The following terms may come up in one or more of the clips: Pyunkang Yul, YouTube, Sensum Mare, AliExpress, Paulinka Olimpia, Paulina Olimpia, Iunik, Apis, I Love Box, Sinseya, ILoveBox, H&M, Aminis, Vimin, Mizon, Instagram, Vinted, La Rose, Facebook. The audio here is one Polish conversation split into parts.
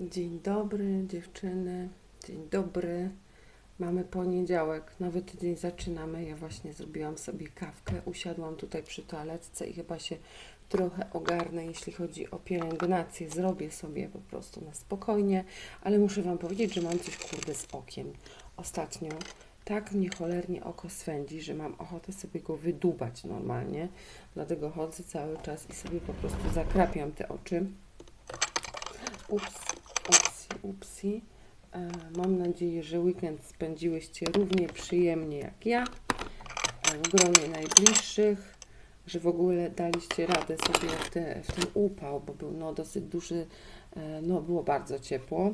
Dzień dobry dziewczyny, dzień dobry. Mamy poniedziałek, nowy tydzień zaczynamy. Ja właśnie zrobiłam sobie kawkę, usiadłam tutaj przy toaletce i chyba się trochę ogarnę, jeśli chodzi o pielęgnację. Zrobię sobie po prostu na spokojnie, ale muszę Wam powiedzieć, że mam coś kurde z okiem. Ostatnio tak mnie cholernie oko swędzi, że mam ochotę sobie go wydubać normalnie. Dlatego chodzę cały czas i sobie po prostu zakrapiam te oczy. Upsi. Mam nadzieję, że weekend spędziłyście równie przyjemnie jak ja, w gronie najbliższych, że w ogóle daliście radę sobie w ten upał, bo był no, dosyć duży, no było bardzo ciepło.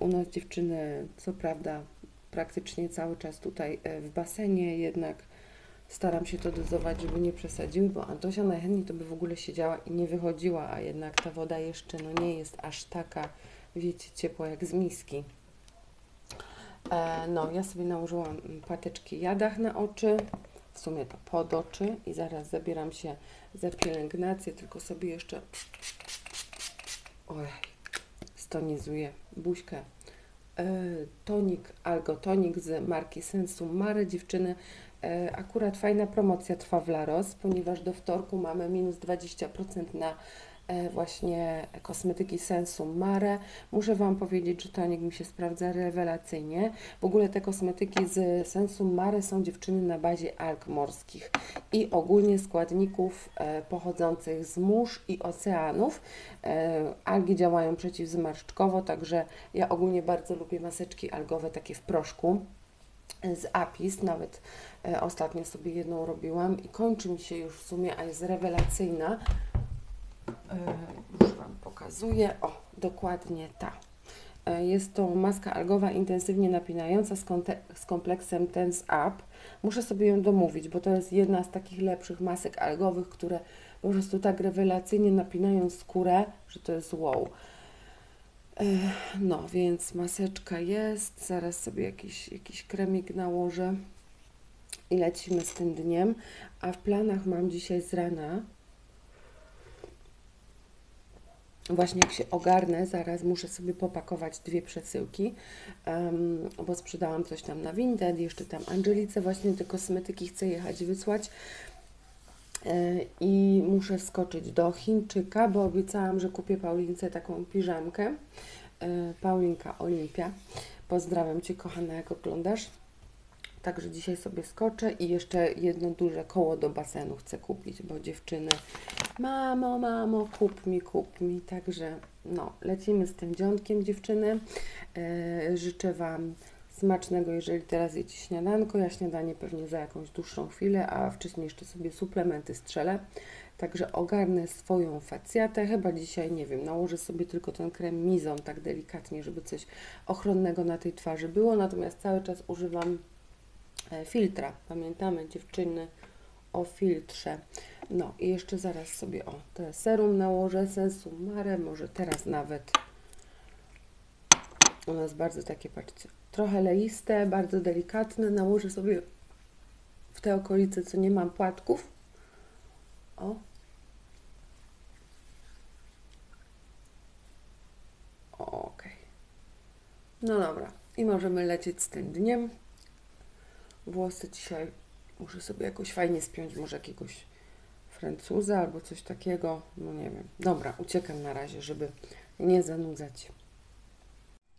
U nas dziewczyny, co prawda, praktycznie cały czas tutaj w basenie, jednak staram się to dozować, żeby nie przesadziły, bo Antosia najchętniej to by w ogóle siedziała i nie wychodziła, a jednak ta woda jeszcze no, nie jest aż taka, wiecie, ciepła jak z miski. No, ja sobie nałożyłam pateczki jadach na oczy, w sumie to pod oczy i zaraz zabieram się za pielęgnację, tylko sobie jeszcze stonizuję buźkę. Tonik, algotonik z marki Sensum Mare, dziewczyny. Akurat fajna promocja trwa w La Rose, ponieważ do wtorku mamy minus 20% na właśnie kosmetyki Sensum Mare. Muszę Wam powiedzieć, że tonik mi się sprawdza rewelacyjnie. W ogóle te kosmetyki z Sensum Mare są, dziewczyny, na bazie alg morskich i ogólnie składników pochodzących z mórz i oceanów. Algi działają przeciwzmarszczkowo, także ja ogólnie bardzo lubię maseczki algowe, takie w proszku z Apis, nawet ostatnio sobie jedną robiłam i kończy mi się już w sumie, a jest rewelacyjna. Już Wam pokazuję, o, dokładnie ta. Jest to maska algowa intensywnie napinająca z kompleksem Tense Up. Muszę sobie ją domówić, bo to jest jedna z takich lepszych masek algowych, które po prostu tak rewelacyjnie napinają skórę, że to jest wow. No, więc maseczka jest, zaraz sobie jakiś kremik nałożę i lecimy z tym dniem. A w planach mam dzisiaj z rana, właśnie jak się ogarnę, zaraz muszę sobie popakować dwie przesyłki, bo sprzedałam coś tam na Vinted, jeszcze tam Angelice właśnie te kosmetyki chcę jechać wysłać i muszę wskoczyć do Chińczyka, bo obiecałam, że kupię Paulince taką piżamkę. Paulinka Olimpia, pozdrawiam Cię, kochana, jak oglądasz. Także dzisiaj sobie skoczę i jeszcze jedno duże koło do basenu chcę kupić, bo dziewczyny, mamo, kup mi. Także no, lecimy z tym dzionkiem, dziewczyny. Życzę Wam smacznego, jeżeli teraz jecie śniadanko. Ja śniadanie pewnie za jakąś dłuższą chwilę, a wcześniej jeszcze sobie suplementy strzelę. Także ogarnę swoją facjatę. Chyba dzisiaj, nie wiem, nałożę sobie tylko ten krem Mizon tak delikatnie, żeby coś ochronnego na tej twarzy było. Natomiast cały czas używam filtra. Pamiętamy, dziewczyny, o filtrze. No i jeszcze zaraz sobie, o, te serum nałożę, Sensum Mare, może teraz nawet. U nas bardzo takie, patrzcie, trochę leiste, bardzo delikatne. Nałożę sobie w te okolice, co nie mam płatków. O. Okej. No dobra. I możemy lecieć z tym dniem. Włosy dzisiaj muszę sobie jakoś fajnie spiąć, może jakiegoś Francuza albo coś takiego, no nie wiem. Dobra, uciekam na razie, żeby nie zanudzać.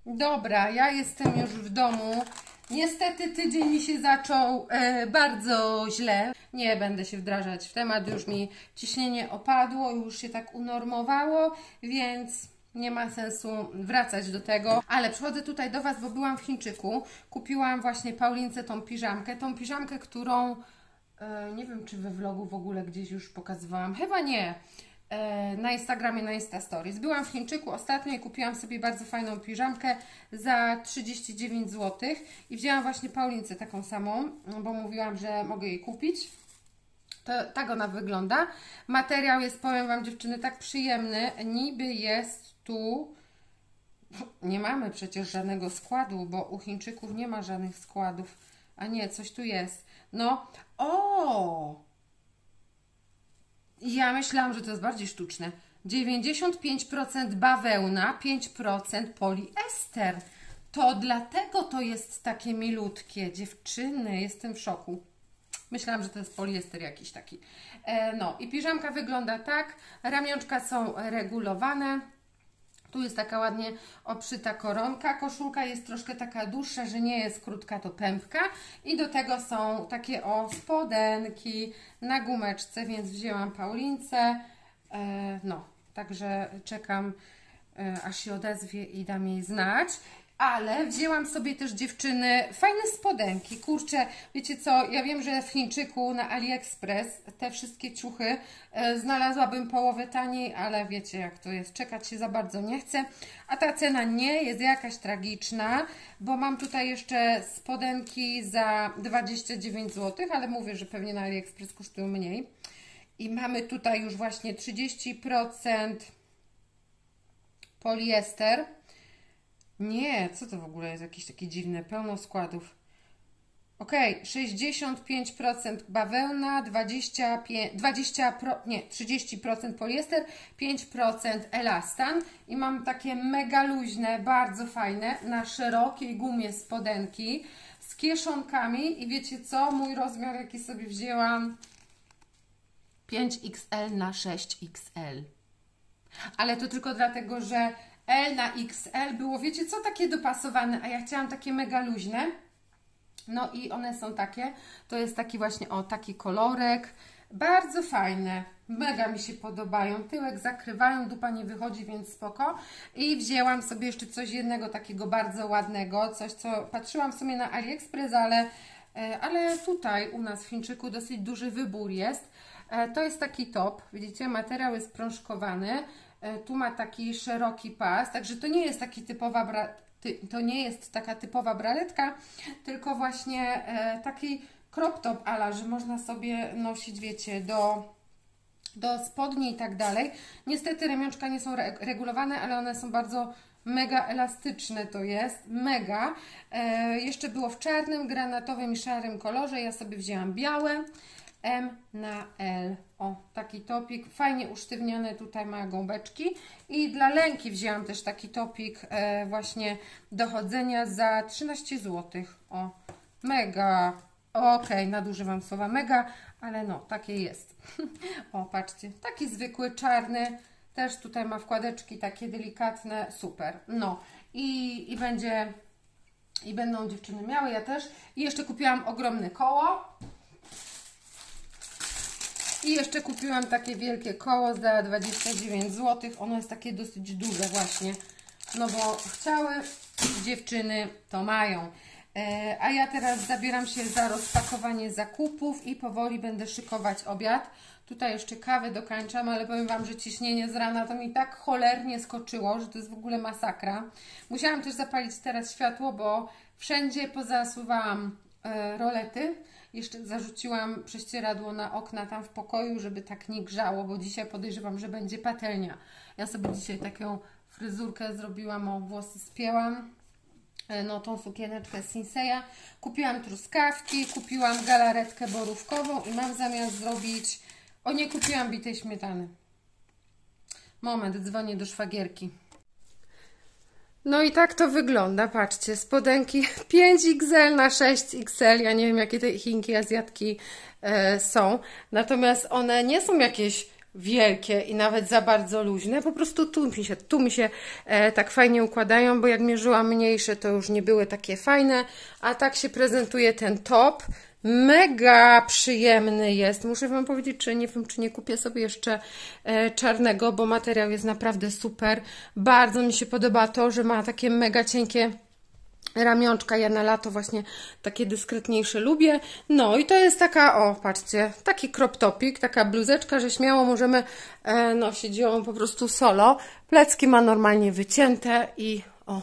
Dobra, ja jestem już w domu. Niestety tydzień mi się zaczął bardzo źle. Nie będę się wdrażać w temat, już mi ciśnienie opadło, już się tak unormowało, więc nie ma sensu wracać do tego, ale przychodzę tutaj do Was, bo byłam w Chińczyku, kupiłam właśnie Paulince tą piżamkę, którą nie wiem, czy we vlogu w ogóle gdzieś już pokazywałam, chyba nie, na Instagramie, na Insta Stories. Byłam w Chińczyku ostatnio i kupiłam sobie bardzo fajną piżamkę za 39 zł i wzięłam właśnie Paulince taką samą, bo mówiłam, że mogę jej kupić. Tak ona wygląda. Materiał jest, powiem Wam, dziewczyny, tak przyjemny. Niby jest tu... Nie mamy przecież żadnego składu, bo u Chińczyków nie ma żadnych składów. A nie, coś tu jest. No, o! Ja myślałam, że to jest bardziej sztuczne. 95% bawełna, 5% poliester. To dlatego to jest takie milutkie. Dziewczyny, jestem w szoku. Myślałam, że to jest poliester jakiś taki. No i piżamka wygląda tak. Ramionczka są regulowane. Tu jest taka ładnie obszyta koronka. Koszulka jest troszkę taka dłuższa, że nie jest krótka, to pępka. I do tego są takie o spodenki na gumeczce, więc wzięłam Paulince. No, także czekam, aż się odezwie i dam jej znać. Ale wzięłam sobie też, dziewczyny, fajne spodenki. Kurczę, wiecie co, ja wiem, że w Chińczyku na AliExpress te wszystkie ciuchy znalazłabym połowę taniej, ale wiecie jak to jest, czekać się za bardzo nie chcę. A ta cena nie jest jakaś tragiczna, bo mam tutaj jeszcze spodenki za 29 zł, ale mówię, że pewnie na AliExpress kosztują mniej. I mamy tutaj już właśnie 30% poliester. Nie, co to w ogóle jest? Jakieś takie dziwne, pełno składów. Ok, 65% bawełna, 30% poliester, 5% elastan. I mam takie mega luźne, bardzo fajne, na szerokiej gumie spodenki z kieszonkami. I wiecie co? Mój rozmiar, jaki sobie wzięłam, 5XL na 6XL. Ale to tylko dlatego, że L na XL było, wiecie co, takie dopasowane, a ja chciałam takie mega luźne. No i one są takie, to jest taki właśnie, o, taki kolorek, bardzo fajne, mega mi się podobają, tyłek zakrywają, dupa nie wychodzi, więc spoko. I wzięłam sobie jeszcze coś jednego takiego bardzo ładnego, coś co patrzyłam w sumie na AliExpress, ale tutaj u nas w Chińczyku dosyć duży wybór jest. To jest taki top, widzicie, materiał jest prążkowany. Tu ma taki szeroki pas, także to nie jest taka typowa braletka, tylko właśnie taki crop top ala, że można sobie nosić, wiecie, do spodni i tak dalej. Niestety ramionczka nie są regulowane, ale one są bardzo mega elastyczne, to jest mega. Jeszcze było w czarnym, granatowym i szarym kolorze, ja sobie wzięłam białe. M na L. O, taki topik, fajnie usztywnione, tutaj ma gąbeczki. I dla Lenki wzięłam też taki topik właśnie do chodzenia za 13 zł. O, mega. Okej, nadużywam słowa mega, ale no, takie jest. O, patrzcie, taki zwykły, czarny, też tutaj ma wkładeczki takie delikatne, super. No, i będą dziewczyny miały, ja też. I jeszcze kupiłam ogromne koło. I jeszcze kupiłam takie wielkie koło za 29 zł. Ono jest takie dosyć duże właśnie. No bo chciały, dziewczyny to mają. A ja teraz zabieram się za rozpakowanie zakupów i powoli będę szykować obiad. Tutaj jeszcze kawę dokańczam, ale powiem Wam, że ciśnienie z rana to mi tak cholernie skoczyło, że to jest w ogóle masakra. Musiałam też zapalić teraz światło, bo wszędzie pozasuwałam rolety. Jeszcze zarzuciłam prześcieradło na okna tam w pokoju, żeby tak nie grzało, bo dzisiaj podejrzewam, że będzie patelnia. Ja sobie dzisiaj taką fryzurkę zrobiłam, o, włosy spięłam, no tą sukieneczkę Sinseya. Kupiłam truskawki, kupiłam galaretkę borówkową i mam zamiar zrobić... O, nie kupiłam bitej śmietany. Moment, dzwonię do szwagierki. No i tak to wygląda, patrzcie, spodenki 5XL na 6XL, ja nie wiem jakie te Chinki, Azjatki są, natomiast one nie są jakieś wielkie i nawet za bardzo luźne, po prostu tu mi się tak fajnie układają, bo jak mierzyłam mniejsze, to już nie były takie fajne, a tak się prezentuje ten top. Mega przyjemny jest. Muszę Wam powiedzieć, że nie wiem, czy nie kupię sobie jeszcze czarnego, bo materiał jest naprawdę super. Bardzo mi się podoba to, że ma takie mega cienkie ramionczka. Ja na lato właśnie takie dyskretniejsze lubię. No i to jest taka, o, patrzcie, taki crop topik, taka bluzeczka, że śmiało możemy nosić ją po prostu solo. Plecki ma normalnie wycięte i o...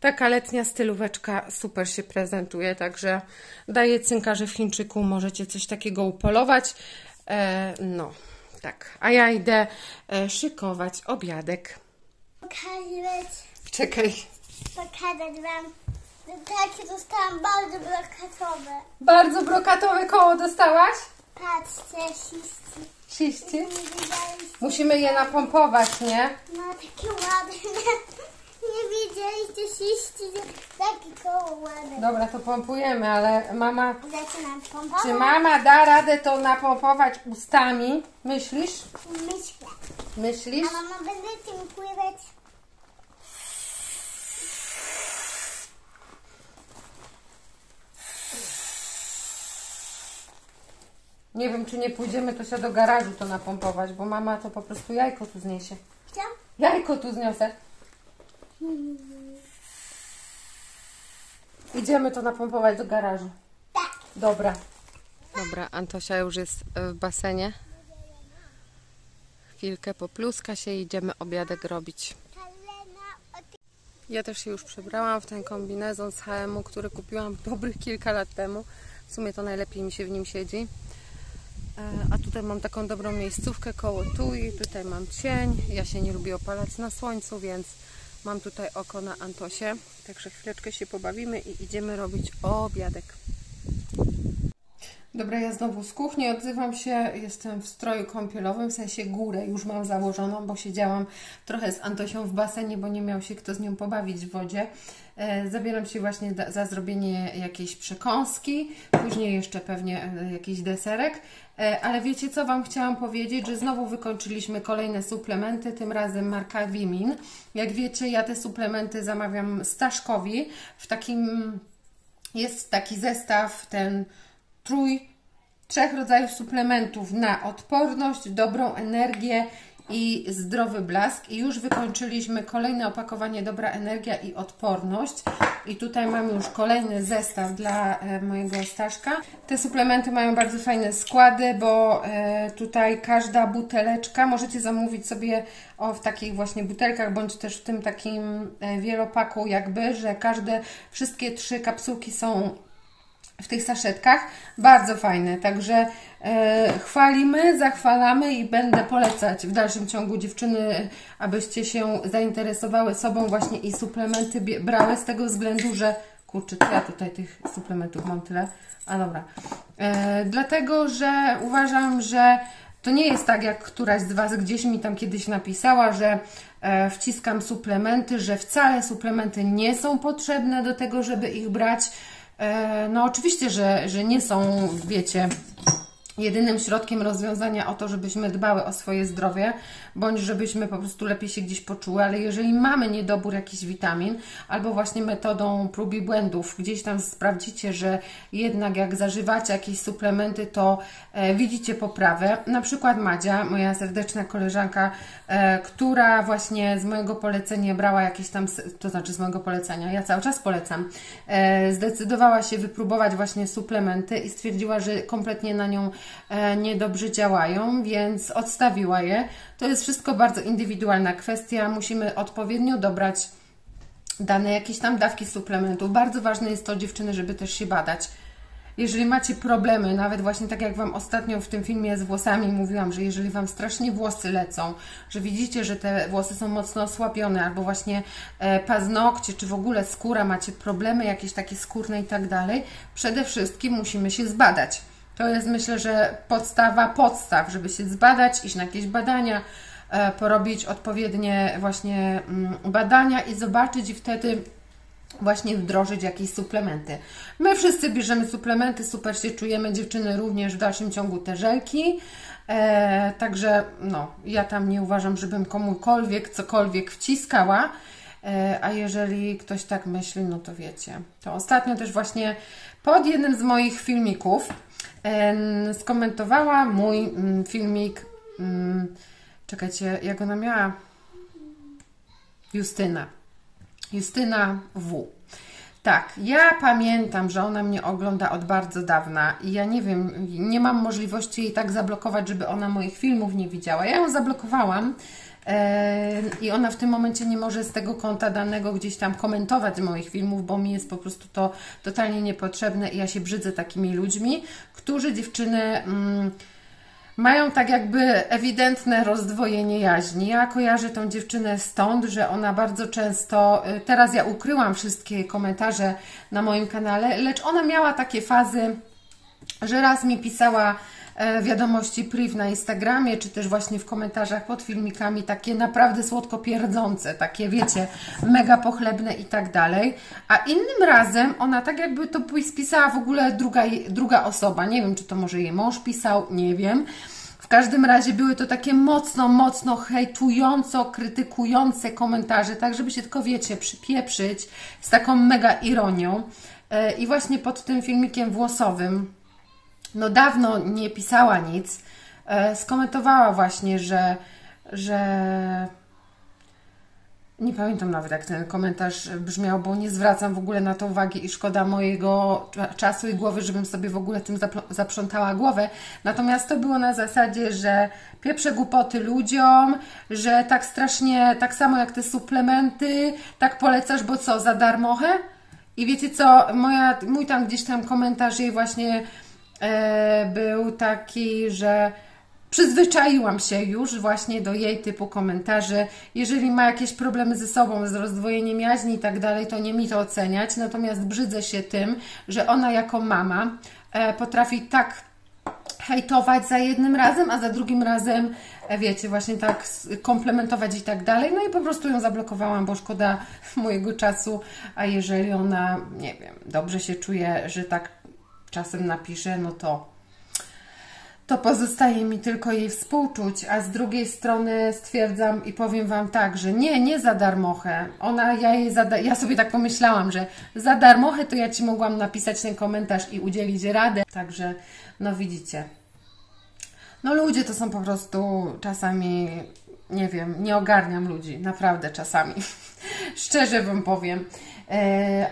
Taka letnia stylóweczka super się prezentuje, także daję cynka, że w Chińczyku możecie coś takiego upolować. No, tak. A ja idę szykować obiadek. Pokazać Wam. Takie dostałam bardzo brokatowe. Bardzo brokatowe koło dostałaś? Patrzcie, śliski. Czyści? Musimy je napompować, nie? No, takie ładne. Nie wiedzieliście, czyści, takie koło ładne. Dobra, to pompujemy, ale mama... Zaczynam pompować. Czy mama da radę to napompować ustami? Myślisz? Myślę. Myślisz? A mama będzie tym pływać. Nie wiem, czy nie pójdziemy to się do garażu to napompować, bo mama to po prostu jajko tu zniesie. Co? Jajko tu zniosę. Idziemy to napompować do garażu. Tak. Dobra. Dobra, Antosia już jest w basenie. Chwilkę popluska się i idziemy obiadek robić. Ja też się już przebrałam w ten kombinezon z H&M-u, który kupiłam dobrych kilka lat temu. W sumie to najlepiej mi się w nim siedzi. A tutaj mam taką dobrą miejscówkę koło tui, tutaj mam cień, ja się nie lubię opalać na słońcu, więc mam tutaj oko na Antosię, także chwileczkę się pobawimy i idziemy robić obiadek. Dobra, ja znowu z kuchni odzywam się, jestem w stroju kąpielowym, w sensie górę już mam założoną, bo siedziałam trochę z Antosią w basenie, bo nie miał się kto z nią pobawić w wodzie. Zabieram się właśnie za zrobienie jakiejś przekąski, później jeszcze pewnie jakiś deserek, ale wiecie co Wam chciałam powiedzieć, że znowu wykończyliśmy kolejne suplementy, tym razem marka Vimin. Jak wiecie, ja te suplementy zamawiam Staszkowi, w takim jest taki zestaw, ten trzech rodzajów suplementów na odporność, dobrą energię i zdrowy blask. I już wykończyliśmy kolejne opakowanie Dobra Energia i Odporność. I tutaj mam już kolejny zestaw dla mojego Staszka. Te suplementy mają bardzo fajne składy, bo tutaj każda buteleczka, możecie zamówić sobie w takich właśnie butelkach, bądź też w tym takim wielopaku jakby, że wszystkie trzy kapsułki są w tych saszetkach, bardzo fajne, także chwalimy, zachwalamy i będę polecać w dalszym ciągu dziewczyny, abyście się zainteresowały sobą właśnie i suplementy brały z tego względu, że kurczę, ja tutaj tych suplementów mam tyle, a dobra, dlatego, że uważam, że to nie jest tak, jak któraś z Was gdzieś mi tam kiedyś napisała, że wciskam suplementy, że wcale suplementy nie są potrzebne do tego, żeby ich brać. No oczywiście, że nie są, wiecie, jedynym środkiem rozwiązania o to, żebyśmy dbały o swoje zdrowie, bądź żebyśmy po prostu lepiej się gdzieś poczuły, ale jeżeli mamy niedobór jakichś witamin, albo właśnie metodą prób i błędów, gdzieś tam sprawdzicie, że jednak jak zażywacie jakieś suplementy, to widzicie poprawę. Na przykład Madzia, moja serdeczna koleżanka, która właśnie z mojego polecenia brała jakieś tam, to znaczy z mojego polecenia, ja cały czas polecam, zdecydowała się wypróbować właśnie suplementy i stwierdziła, że kompletnie na nią niedobrze działają, więc odstawiła je. To jest wszystko bardzo indywidualna kwestia. Musimy odpowiednio dobrać dane jakieś tam dawki suplementów. Bardzo ważne jest to, dziewczyny, żeby też się badać. Jeżeli macie problemy, nawet właśnie tak jak Wam ostatnio w tym filmie z włosami mówiłam, że jeżeli Wam strasznie włosy lecą, że widzicie, że te włosy są mocno osłabione, albo właśnie paznokcie, czy w ogóle skóra, macie problemy jakieś takie skórne i tak dalej, przede wszystkim musimy się zbadać. To jest, myślę, że podstawa podstaw, żeby się zbadać, iść na jakieś badania, porobić odpowiednie właśnie badania i zobaczyć i wtedy właśnie wdrożyć jakieś suplementy. My wszyscy bierzemy suplementy, super się czujemy, dziewczyny również w dalszym ciągu te żelki. Także no, ja tam nie uważam, żebym komukolwiek cokolwiek wciskała. A jeżeli ktoś tak myśli, no to wiecie. To ostatnio też właśnie pod jednym z moich filmików skomentowała mój filmik, czekajcie, jak ona miała, Justyna W. Tak, ja pamiętam, że ona mnie ogląda od bardzo dawna i ja nie wiem, nie mam możliwości jej tak zablokować, żeby ona moich filmów nie widziała. Ja ją zablokowałam i ona w tym momencie nie może z tego konta danego gdzieś tam komentować moich filmów, bo mi jest po prostu to totalnie niepotrzebne i ja się brzydzę takimi ludźmi, którzy dziewczyny mają tak jakby ewidentne rozdwojenie jaźni. Ja kojarzę tą dziewczynę stąd, że ona bardzo często, teraz ja ukryłam wszystkie komentarze na moim kanale, lecz ona miała takie fazy, że raz mi pisała wiadomości priv na Instagramie, czy też właśnie w komentarzach pod filmikami, takie naprawdę słodko pierdzące, takie wiecie, mega pochlebne i tak dalej, a innym razem ona tak jakby to spisała w ogóle druga osoba, nie wiem, czy to może jej mąż pisał, nie wiem. W każdym razie były to takie mocno hejtująco, krytykujące komentarze, tak żeby się tylko, wiecie, przypieprzyć z taką mega ironią. I właśnie pod tym filmikiem włosowym, no dawno nie pisała nic, skomentowała właśnie, że nie pamiętam nawet, jak ten komentarz brzmiał, bo nie zwracam w ogóle na to uwagi i szkoda mojego czasu i głowy, żebym sobie w ogóle tym zaprzątała głowę. Natomiast to było na zasadzie, że pieprzę głupoty ludziom, że tak strasznie, tak samo jak te suplementy, tak polecasz, bo co, za darmochę? I wiecie co, mój tam gdzieś tam komentarz jej właśnie był taki, że przyzwyczaiłam się już właśnie do jej typu komentarzy. Jeżeli ma jakieś problemy ze sobą, z rozdwojeniem jaźni i tak dalej, to nie mi to oceniać. Natomiast brzydzę się tym, że ona jako mama potrafi tak hejtować za jednym razem, a za drugim razem, wiecie, właśnie tak komplementować i tak dalej. No i po prostu ją zablokowałam, bo szkoda mojego czasu. A jeżeli ona, nie wiem, dobrze się czuje, że tak czasem napisze, no to pozostaje mi tylko jej współczuć, a z drugiej strony stwierdzam i powiem Wam tak, że nie za darmochę. Ja sobie tak pomyślałam, że za darmochę to ja Ci mogłam napisać ten komentarz i udzielić radę. Także, no widzicie. No ludzie to są po prostu czasami, nie wiem, nie ogarniam ludzi, naprawdę czasami. Szczerze Wam powiem.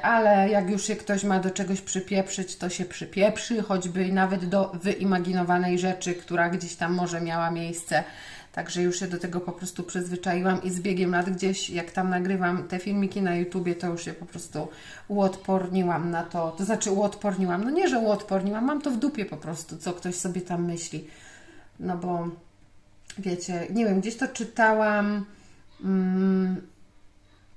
Ale jak już się ktoś ma do czegoś przypieprzyć, to się przypieprzy, choćby nawet do wyimaginowanej rzeczy, która gdzieś tam może miała miejsce. Także już się do tego po prostu przyzwyczaiłam i z biegiem lat gdzieś, jak tam nagrywam te filmiki na YouTubie, to już się po prostu uodporniłam na to. To znaczy uodporniłam, no nie, że uodporniłam, mam to w dupie po prostu, co ktoś sobie tam myśli. No bo wiecie, nie wiem, gdzieś to czytałam...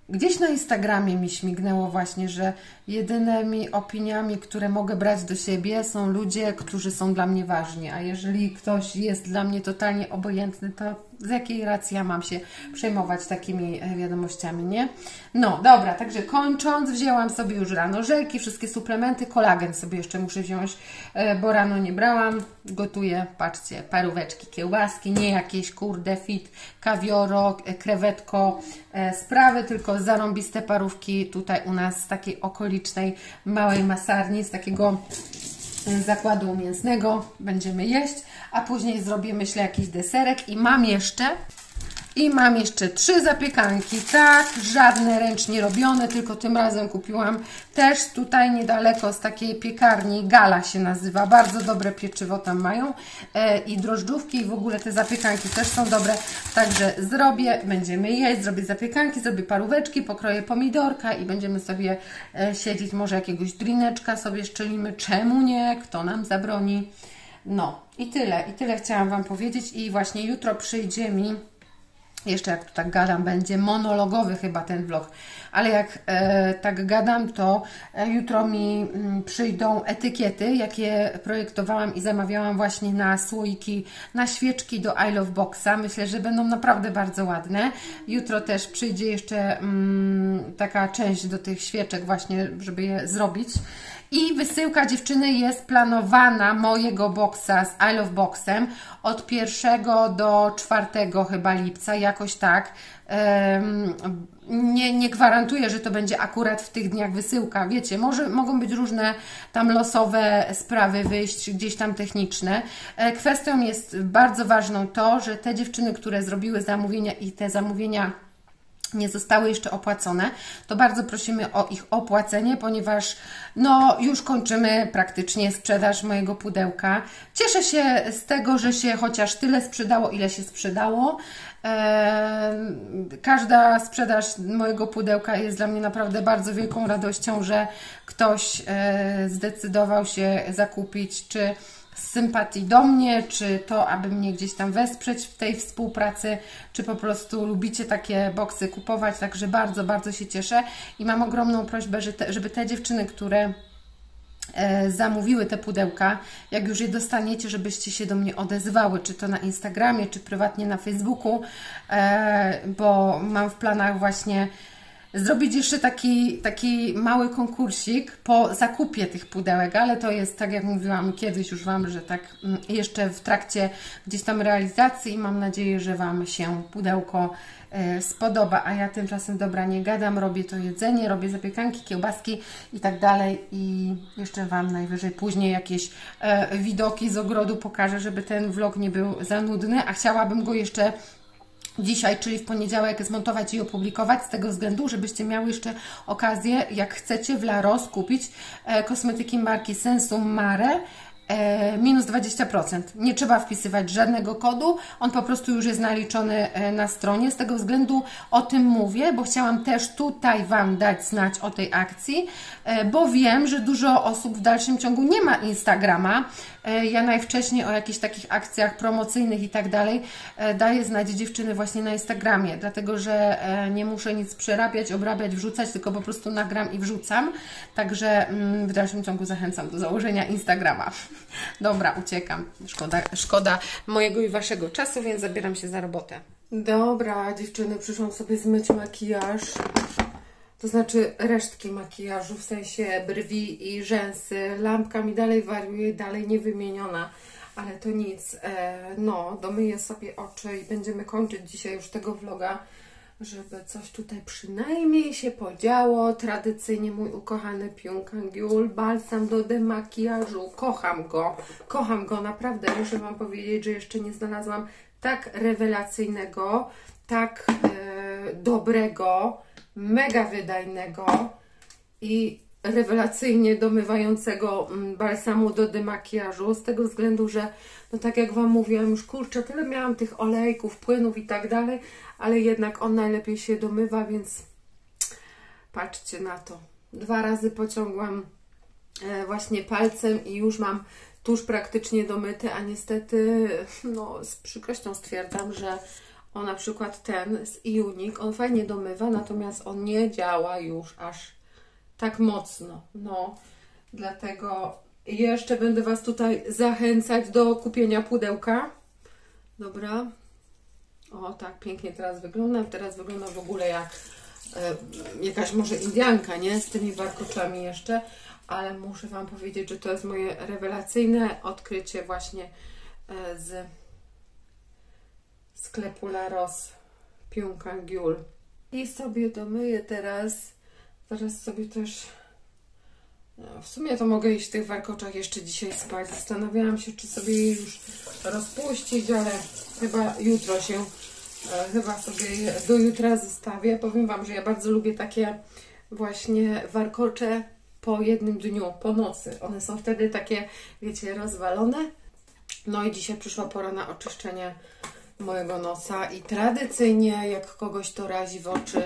Gdzieś na Instagramie mi śmignęło właśnie, że jedynymi opiniami, które mogę brać do siebie, są ludzie, którzy są dla mnie ważni, a jeżeli ktoś jest dla mnie totalnie obojętny, to z jakiej racji ja mam się przejmować takimi wiadomościami, nie? No, dobra, także kończąc, wzięłam sobie już rano żelki, wszystkie suplementy, kolagen sobie jeszcze muszę wziąć, bo rano nie brałam, gotuję, patrzcie, paróweczki, kiełbaski, nie jakieś kurde fit, kawioro, krewetko, sprawy, tylko zarąbiste parówki tutaj u nas z takiej okolicznej małej masarni, z takiego zakładu mięsnego, będziemy jeść, a później zrobię, myślę, jakiś deserek i mam jeszcze 3 zapiekanki, tak, żadne ręcznie robione, tylko tym razem kupiłam też tutaj niedaleko z takiej piekarni, Gala się nazywa, bardzo dobre pieczywo tam mają i drożdżówki i w ogóle te zapiekanki też są dobre, także zrobię, będziemy jeść, zrobię zapiekanki, zrobię paróweczki, pokroję pomidorka i będziemy sobie siedzieć, może jakiegoś drineczka sobie szczelimy, czemu nie, kto nam zabroni, no i tyle chciałam Wam powiedzieć i właśnie jutro przyjdzie mi, jeszcze jak tu tak gadam, będzie monologowy chyba ten vlog, ale jak tak gadam, to jutro mi przyjdą etykiety, jakie projektowałam i zamawiałam właśnie na słoiki, na świeczki do I Love Boxa. Myślę, że będą naprawdę bardzo ładne. Jutro też przyjdzie jeszcze taka część do tych świeczek właśnie, żeby je zrobić. I wysyłka dziewczyny jest planowana mojego boksa z I Love Boxem od 1 do 4 chyba lipca, jakoś tak. Nie gwarantuję, że to będzie akurat w tych dniach wysyłka, wiecie, mogą być różne tam losowe sprawy wyjść, gdzieś tam techniczne. Kwestią jest bardzo ważną to, że te dziewczyny, które zrobiły zamówienia i te zamówienia nie zostały jeszcze opłacone, to bardzo prosimy o ich opłacenie, ponieważ no już kończymy praktycznie sprzedaż mojego pudełka. Cieszę się z tego, że się chociaż tyle sprzedało, ile się sprzedało. Każda sprzedaż mojego pudełka jest dla mnie naprawdę bardzo wielką radością, że ktoś zdecydował się zakupić, czy z sympatii do mnie, czy to, aby mnie gdzieś tam wesprzeć w tej współpracy, czy po prostu lubicie takie boksy kupować, także bardzo się cieszę i mam ogromną prośbę, żeby te dziewczyny, które zamówiły te pudełka, jak już je dostaniecie, żebyście się do mnie odezwały, czy to na Instagramie, czy prywatnie na Facebooku, bo mam w planach właśnie zrobić jeszcze taki mały konkursik po zakupie tych pudełek, ale to jest, tak jak mówiłam kiedyś już Wam, że tak jeszcze w trakcie gdzieś tam realizacji i mam nadzieję, że Wam się pudełko spodoba, a ja tymczasem, dobra, nie gadam, robię to jedzenie, robię zapiekanki, kiełbaski i tak dalej i jeszcze Wam najwyżej później jakieś widoki z ogrodu pokażę, żeby ten vlog nie był za nudny, a chciałabym go jeszcze dzisiaj, czyli w poniedziałek, zmontować i opublikować z tego względu, żebyście miały jeszcze okazję, jak chcecie w La Rose kupić kosmetyki marki Sensum Mare minus 20%. Nie trzeba wpisywać żadnego kodu, on po prostu już jest naliczony na stronie. Z tego względu o tym mówię, bo chciałam też tutaj Wam dać znać o tej akcji, bo wiem, że dużo osób w dalszym ciągu nie ma Instagrama. Ja najwcześniej o jakichś takich akcjach promocyjnych i tak dalej daję znać dziewczyny właśnie na Instagramie, dlatego że nie muszę nic przerabiać, obrabiać, wrzucać, tylko po prostu nagram i wrzucam. Także w dalszym ciągu zachęcam do założenia Instagrama. Dobra, uciekam. Szkoda mojego i Waszego czasu, więc zabieram się za robotę. Dobra, dziewczyny, przyszłam sobie zmyć makijaż. To znaczy resztki makijażu, w sensie brwi i rzęsy. Lampka mi dalej wariuje, dalej niewymieniona, ale to nic. No, domyję sobie oczy i będziemy kończyć dzisiaj już tego vloga, żeby coś tutaj przynajmniej się podziało. Tradycyjnie mój ukochany Pyunkang Yul, balsam do demakijażu. Kocham go, naprawdę. Muszę Wam powiedzieć, że jeszcze nie znalazłam tak rewelacyjnego, tak dobrego, mega wydajnego i rewelacyjnie domywającego balsamu do demakijażu, z tego względu, że no tak jak Wam mówiłam już, kurczę, tyle miałam tych olejków, płynów i tak dalej, ale jednak on najlepiej się domywa, więc patrzcie na to. 2 razy pociągłam właśnie palcem i już mam tusz praktycznie domyty, a niestety no, z przykrością stwierdzam, że o, na przykład ten z Iunik, on fajnie domywa, natomiast on nie działa już aż tak mocno. No, dlatego jeszcze będę Was tutaj zachęcać do kupienia pudełka. Dobra. O, tak pięknie teraz wygląda. Teraz wygląda w ogóle jak jakaś może Indianka, nie? Z tymi warkoczami jeszcze. Ale muszę Wam powiedzieć, że to jest moje rewelacyjne odkrycie właśnie z sklepu La Rose, Pyunkang Yul. I sobie domyję teraz. Zaraz sobie też... No, w sumie to mogę iść w tych warkoczach jeszcze dzisiaj spać. Zastanawiałam się, czy sobie je już rozpuścić, ale chyba jutro się... Chyba sobie je do jutra zostawię. Powiem Wam, że ja bardzo lubię takie właśnie warkocze po jednym dniu, po nocy. One są wtedy takie, wiecie, rozwalone. No i dzisiaj przyszła pora na oczyszczenie mojego nosa i tradycyjnie, jak kogoś to razi w oczy,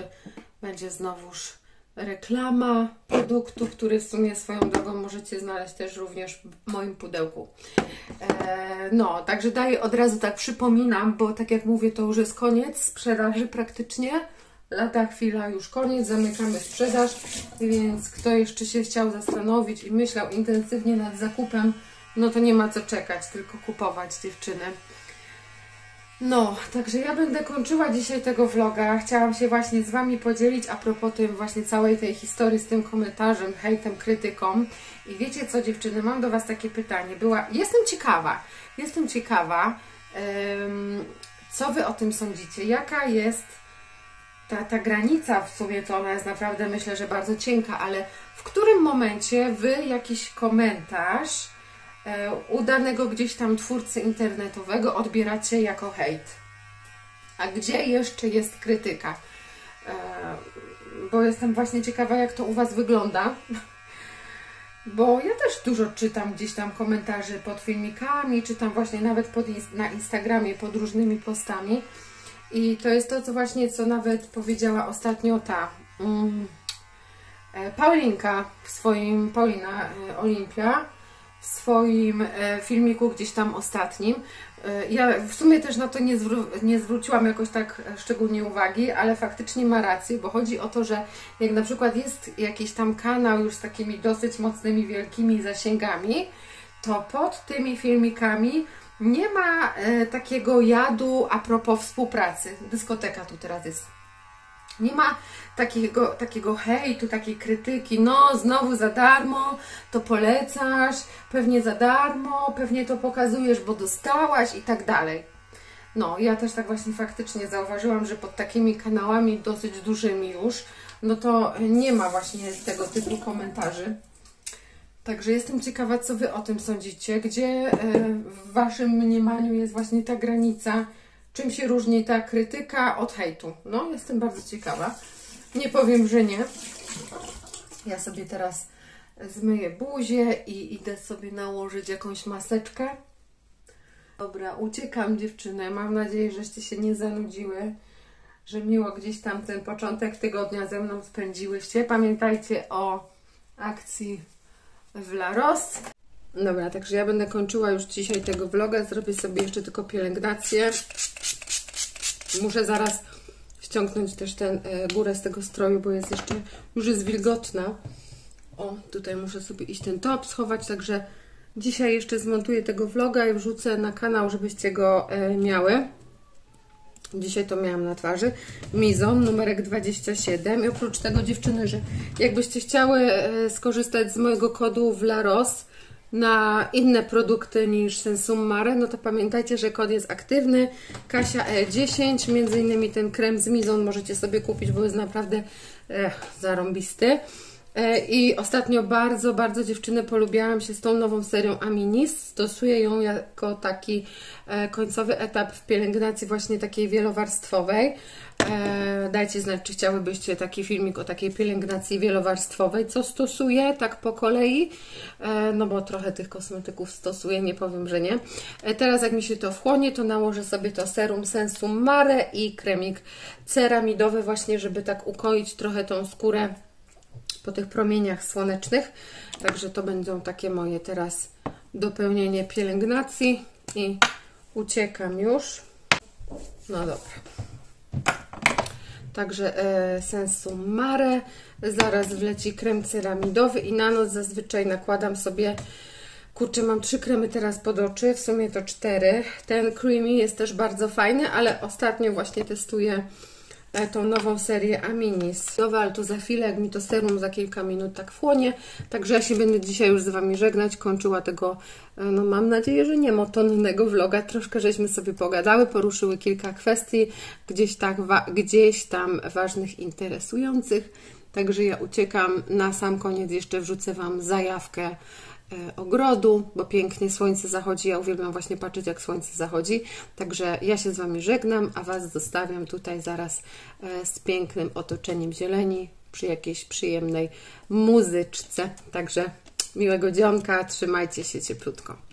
będzie znowuż reklama produktu, który w sumie swoją drogą możecie znaleźć też również w moim pudełku. No, także daję od razu, tak przypominam, bo tak jak mówię, to już jest koniec sprzedaży praktycznie. Lada chwila, już koniec, zamykamy sprzedaż, więc kto jeszcze się chciał zastanowić i myślał intensywnie nad zakupem, no to nie ma co czekać, tylko kupować, dziewczyny. No, także ja będę kończyła dzisiaj tego vloga. Chciałam się właśnie z Wami podzielić a propos tym właśnie całej tej historii z tym komentarzem, hejtem, krytyką. I wiecie co, dziewczyny, mam do Was takie pytanie. Jestem ciekawa, co Wy o tym sądzicie, jaka jest ta granica, w sumie to ona jest naprawdę, myślę, że bardzo cienka, ale w którym momencie Wy jakiś komentarz udanego gdzieś tam twórcy internetowego odbieracie jako hejt? A gdzie jeszcze jest krytyka? Bo jestem właśnie ciekawa, jak to u Was wygląda. Bo ja też dużo czytam gdzieś tam komentarzy pod filmikami, czytam właśnie nawet na Instagramie pod różnymi postami. I to jest to, co właśnie, co nawet powiedziała ostatnio ta Paulinka w swoim, Paulina Olimpia, w swoim filmiku gdzieś tam ostatnim. Ja w sumie też na to nie zwróciłam jakoś tak szczególnie uwagi, ale faktycznie ma rację, bo chodzi o to, że jak na przykład jest jakiś tam kanał już z takimi dosyć mocnymi, wielkimi zasięgami, to pod tymi filmikami nie ma takiego jadu a propos współpracy. Dyskoteka tu teraz jest. Nie ma takiego hejtu, takiej krytyki, no znowu za darmo, to polecasz, pewnie za darmo, pewnie to pokazujesz, bo dostałaś i tak dalej. No, ja też tak właśnie faktycznie zauważyłam, że pod takimi kanałami dosyć dużymi już, no to nie ma właśnie tego typu komentarzy. Także jestem ciekawa, co Wy o tym sądzicie, gdzie w Waszym mniemaniu jest właśnie ta granica, czym się różni ta krytyka od hejtu. No, jestem bardzo ciekawa. Nie powiem, że nie. Ja sobie teraz zmyję buzię i idę sobie nałożyć jakąś maseczkę. Dobra, uciekam dziewczyny. Mam nadzieję, żeście się nie zanudziły, że miło gdzieś tam ten początek tygodnia ze mną spędziłyście. Pamiętajcie o akcji w La Rose. Dobra, także ja będę kończyła już dzisiaj tego vloga. Zrobię sobie jeszcze tylko pielęgnację. Muszę zaraz ściągnąć też tę górę z tego stroju, bo jest jeszcze, już jest wilgotna. O, tutaj muszę sobie iść ten top schować, także dzisiaj jeszcze zmontuję tego vloga i wrzucę na kanał, żebyście go miały. Dzisiaj to miałam na twarzy. Mizon, numerek 27. I oprócz tego dziewczyny, że jakbyście chciały skorzystać z mojego kodu w La Rose na inne produkty niż Sensum Mare, no to pamiętajcie, że kod jest aktywny, Kasia E10, między innymi ten krem z Mizon możecie sobie kupić, bo jest naprawdę zarąbisty. I ostatnio bardzo, bardzo dziewczyny polubiałam się z tą nową serią Aminis, stosuję ją jako taki końcowy etap w pielęgnacji właśnie takiej wielowarstwowej. Dajcie znać, czy chciałybyście taki filmik o takiej pielęgnacji wielowarstwowej, co stosuję, tak po kolei, no bo trochę tych kosmetyków stosuję, nie powiem, że nie. Teraz jak mi się to wchłonie, to nałożę sobie to serum Sensum Mare i kremik ceramidowy właśnie, żeby tak ukoić trochę tą skórę po tych promieniach słonecznych. Także to będą takie moje teraz dopełnienie pielęgnacji i uciekam już. No dobra. Także Sensum Mare. Zaraz wleci krem ceramidowy i na noc zazwyczaj nakładam sobie, kurczę, mam 3 kremy teraz pod oczy, w sumie to 4. Ten creamy jest też bardzo fajny, ale ostatnio właśnie testuję tą nową serię Aminis. Nowa, ale to za chwilę, jak mi to serum za kilka minut tak wchłonie. Także ja się będę dzisiaj już z Wami żegnać, kończyła tego, no mam nadzieję, że nie monotonnego vloga. Troszkę żeśmy sobie pogadały, poruszyły kilka kwestii, gdzieś tam ważnych, interesujących. Także ja uciekam. Na sam koniec jeszcze wrzucę Wam zajawkę ogrodu, bo pięknie słońce zachodzi. Ja uwielbiam właśnie patrzeć, jak słońce zachodzi. Także ja się z Wami żegnam, a Was zostawiam tutaj zaraz z pięknym otoczeniem zieleni przy jakiejś przyjemnej muzyczce. Także miłego dzionka, trzymajcie się cieplutko.